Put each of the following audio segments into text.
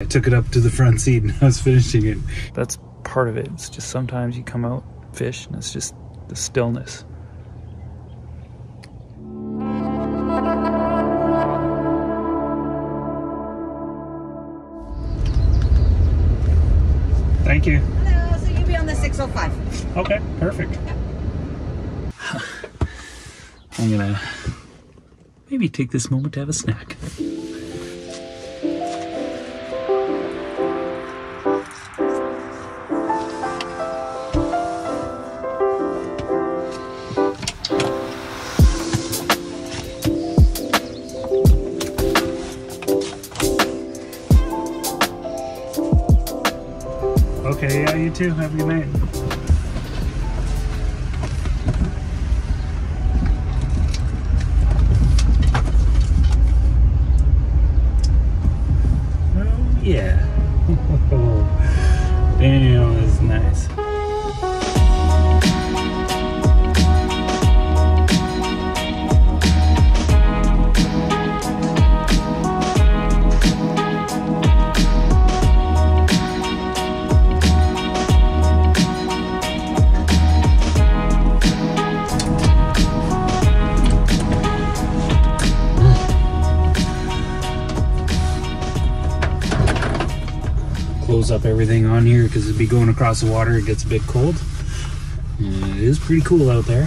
I took it up to the front seat and I was finishing it. That's part of it. It's just sometimes you come out fish and it's just the stillness. Thank you. Hello, so you'll be on the 605. Okay, perfect. Yeah. I'm gonna maybe take this moment to have a snack. Okay, yeah, you too. Have a good night. Yeah. Damn, that's nice. Close up everything on here because it'd be going across the water. It gets a bit cold. It is pretty cool out there.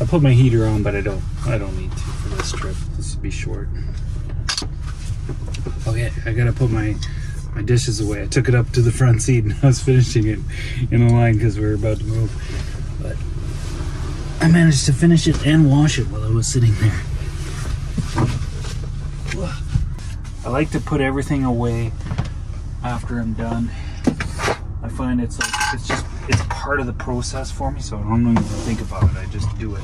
I put my heater on, but I don't need to for this trip. This would be short. Oh yeah, I gotta put my dishes away. I took it up to the front seat and I was finishing it in the line because we were about to move. But I managed to finish it and wash it while I was sitting there. I like to put everything away after I'm done. I find it's like, it's part of the process for me, so I don't even think about it, I just do it.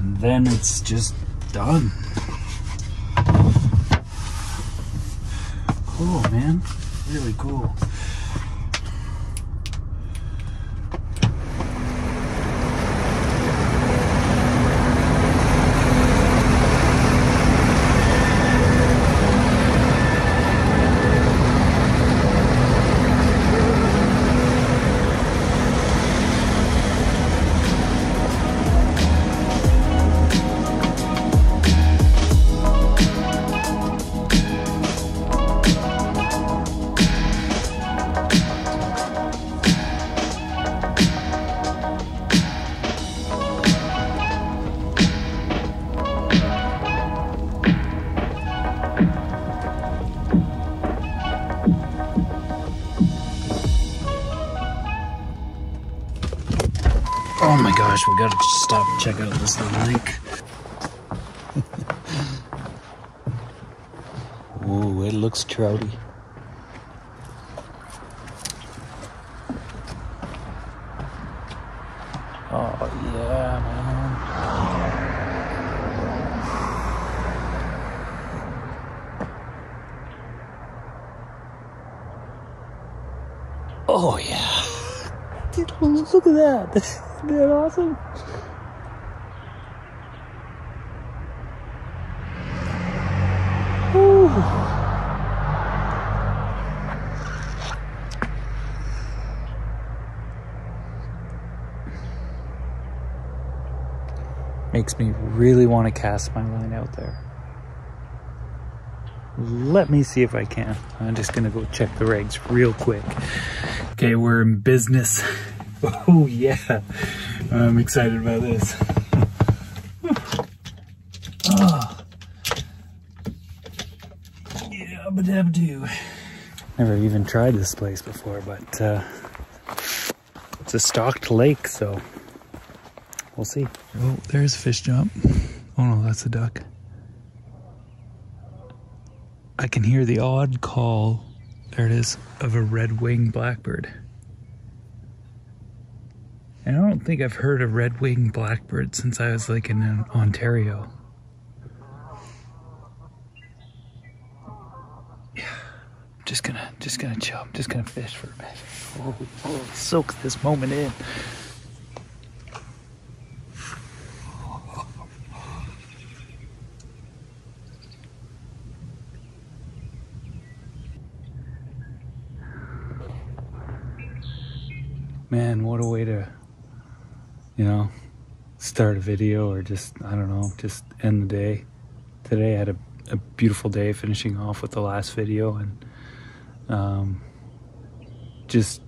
And then it's just done. Cool, man, really cool. Oh my gosh, we gotta stop and check out this little lake. Whoa, it looks trouty. Oh yeah, man. Oh yeah. Dude, look at that. Isn't that awesome? Woo. Makes me really want to cast my line out there. Let me see if I can. I'm just gonna go check the regs real quick. Okay, we're in business. Oh yeah, I'm excited about this. Oh. Yeah, ba-dab-doo. Never even tried this place before, but it's a stocked lake, so we'll see. Oh, there's a fish jump. Oh no, that's a duck. I can hear the odd call, there it is, of a red-winged blackbird. And I don't think I've heard a red-winged blackbird since I was like in Ontario. Yeah, I'm just gonna chill. I'm just gonna fish for a bit. Oh, soak this moment in. man, what a way to, you know, start a video or just, I don't know, just end the day. Today I had a beautiful day finishing off with the last video, and just,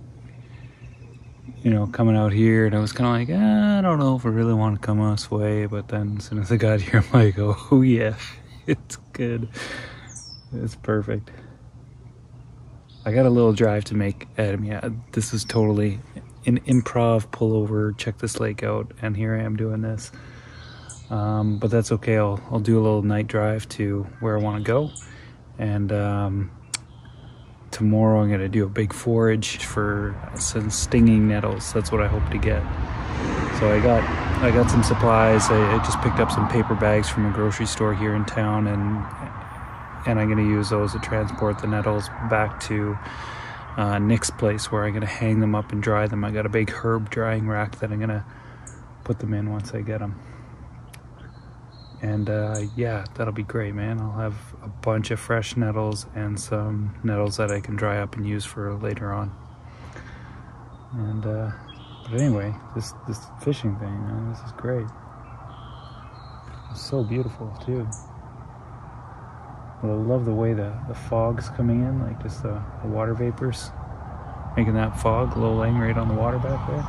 you know, coming out here, and I was kind of like, I don't know if I really want to come out this way, but then as soon as I got here, I'm like, oh yeah, it's good. It's perfect. I got a little drive to make out of me. This was totally an improv pullover, check this lake out, and here I am doing this. But that's okay. I'll do a little night drive to where I want to go, and tomorrow I'm gonna do a big forage for some stinging nettles. That's what I hope to get. So I got some supplies. I just picked up some paper bags from a grocery store here in town, and I'm gonna use those to transport the nettles back to Nick's place, where I'm gonna hang them up and dry them. I got a big herb drying rack that I'm gonna put them in once I get them. And yeah, that'll be great, man. I'll have a bunch of fresh nettles and some nettles that I can dry up and use for later on. And but anyway, this fishing thing, man, this is great. It's so beautiful too. Well, I love the way the fog's coming in, like just the water vapors making that fog low lying right on the water back there.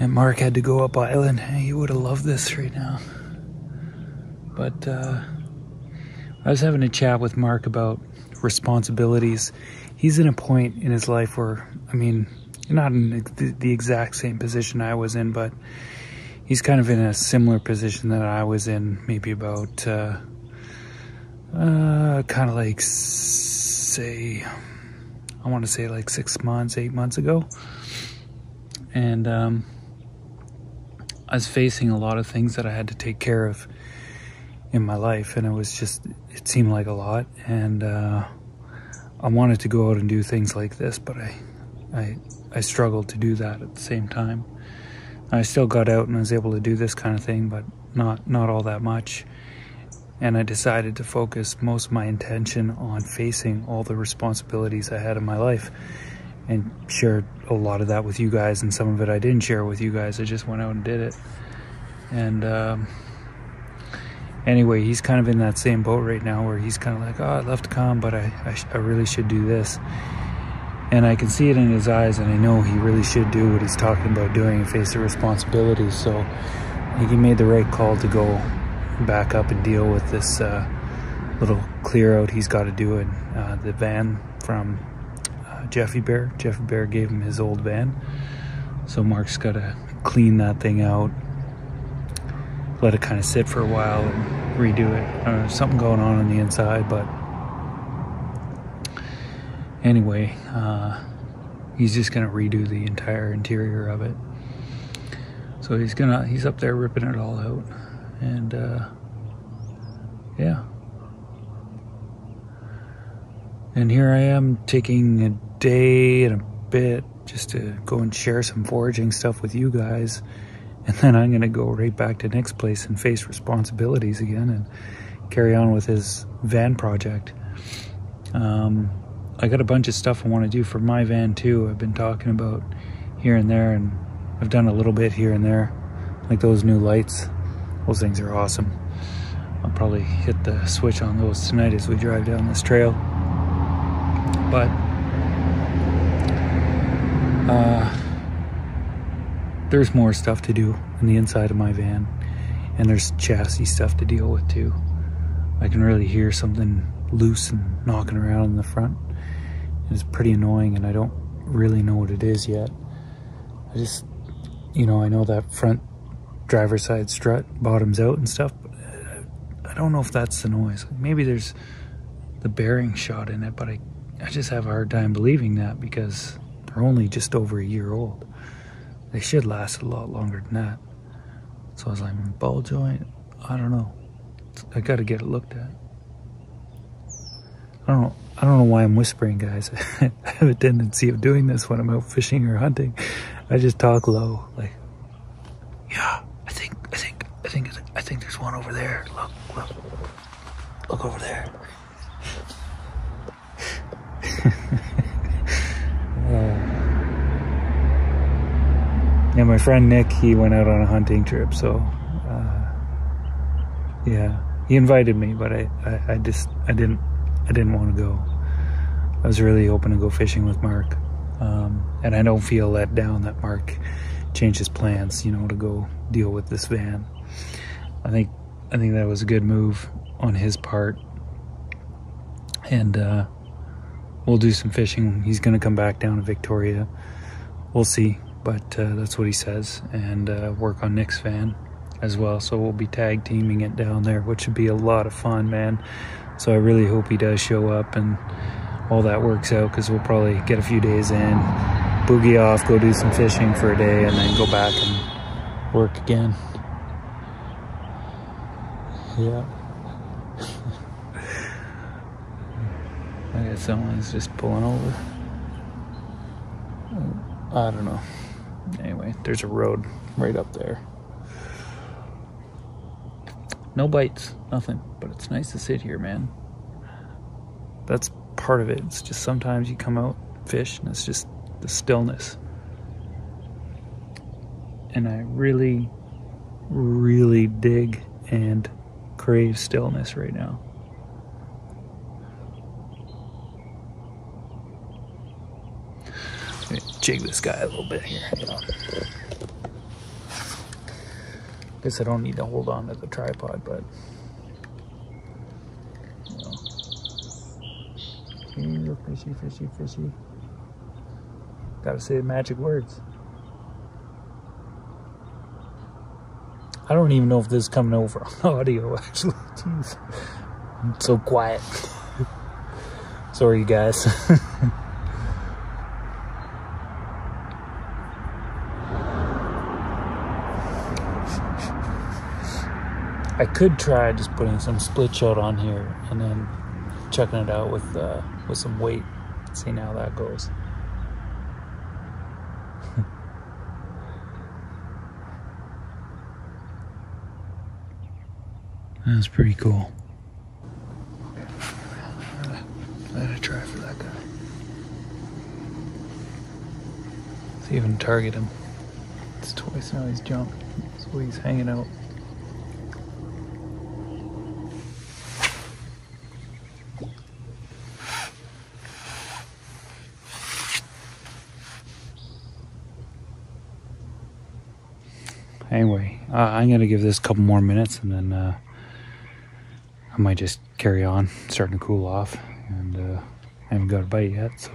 And Mark had to go up island. He would have loved this right now. But I was having a chat with Mark about responsibilities. He's in a point in his life where, I mean, not in the exact same position I was in, but he's kind of in a similar position that I was in, maybe about, kind of like, say, I want to say like 6 months, 8 months ago. And I was facing a lot of things that I had to take care of in my life, and it seemed like a lot, and I wanted to go out and do things like this, but I struggled to do that at the same time. I still got out and was able to do this kind of thing, but not all that much, and I decided to focus most of my intention on facing all the responsibilities I had in my life, and shared a lot of that with you guys, and some of it I didn't share with you guys. I just went out and did it. And anyway, he's kind of in that same boat right now, where he's kind of like, oh, I'd love to come, but I really should do this. And I can see it in his eyes, and I know he really should do what he's talking about doing and face the responsibility. So I think he made the right call to go back up and deal with this little clear out he's got to do in the van from Jeffy Bear. Jeffy Bear gave him his old van, so Mark's got to clean that thing out, let it kind of sit for a while, and redo it. There's something going on the inside, but anyway, he's just gonna redo the entire interior of it. So he's up there ripping it all out, and yeah. And here I am taking a day and a bit just to go and share some foraging stuff with you guys, and then I'm gonna go right back to Nick's place and face responsibilities again and carry on with his van project. I got a bunch of stuff I want to do for my van too. I've been talking about here and there, and I've done a little bit here and there, like those new lights. Those things are awesome. I'll probably hit the switch on those tonight as we drive down this trail. But there's more stuff to do on the inside of my van, and there's chassis stuff to deal with too. I can really hear something loose and knocking around in the front. It's pretty annoying, and I don't really know what it is yet. I just, you know, I know that front driver's side strut bottoms out and stuff, but I don't know if that's the noise. Maybe there's the bearing shot in it, but I just have a hard time believing that, because they're only just over a year old. They should last a lot longer than that. So I was like, ball joint? I don't know. I gotta get it looked at. I don't know why I'm whispering, guys. I have a tendency of doing this when I'm out fishing or hunting. I just talk low, like, yeah, I think there's one over there. Look over there. And my friend Nick, he went out on a hunting trip, so yeah, he invited me, but I didn't want to go. I was really hoping to go fishing with Mark, and I don't feel let down that Mark changed his plans, you know, to go deal with this van. I think that was a good move on his part, and we'll do some fishing. He's gonna come back down to Victoria. We'll see, but that's what he says, and work on Nick's van as well. So we'll be tag teaming it down there, which would be a lot of fun, man. So I really hope he does show up and all that works out, because we'll probably get a few days in, boogie off, go do some fishing for a day, and then go back and work again. Yeah. I guess someone's just pulling over. I don't know. Anyway, there's a road right up there. No bites, nothing, but it's nice to sit here, man. That's part of it. It's just sometimes you come out, fish, and it's just the stillness. And I really, really dig and crave stillness right now. Let me jig this guy a little bit here. Guess I don't need to hold on to the tripod, but you know. Fishy, fishy, fishy. Gotta say the magic words. I don't even know if this is coming over on audio, actually. Jeez. I'm so quiet. Sorry, you guys. I could try just putting some split shot on here and then checking it out with some weight. Seeing how that goes. That was pretty cool. I had a try for that guy. Let's even target him. It's twice now he's jumped. So he's hanging out. Anyway, I'm going to give this a couple more minutes, and then I might just carry on. It's starting to cool off, and I haven't got a bite yet, so.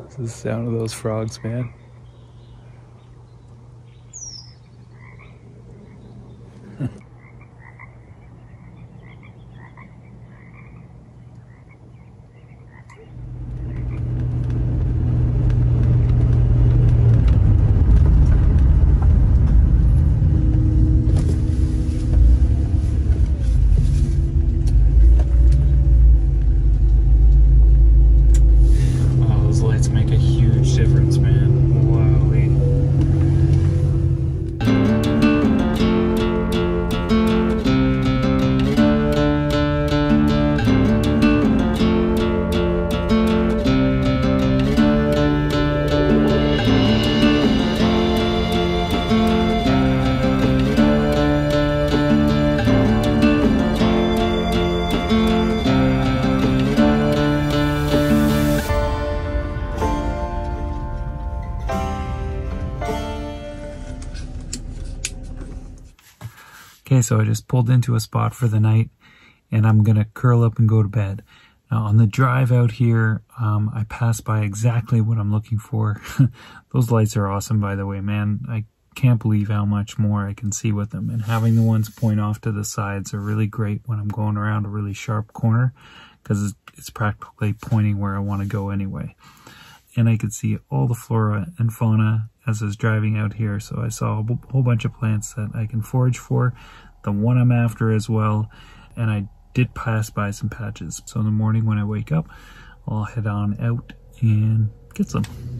That's the sound of those frogs, man. Okay, so I just pulled into a spot for the night, and I'm gonna curl up and go to bed. Now on the drive out here, I passed by exactly what I'm looking for. Those lights are awesome, by the way, man. I can't believe how much more I can see with them, and having the ones point off to the sides are really great when I'm going around a really sharp corner, because it's practically pointing where I want to go anyway. And I could see all the flora and fauna as I was driving out here. So I saw a whole bunch of plants that I can forage for, the one I'm after as well. And I did pass by some patches. So in the morning when I wake up, I'll head on out and get some.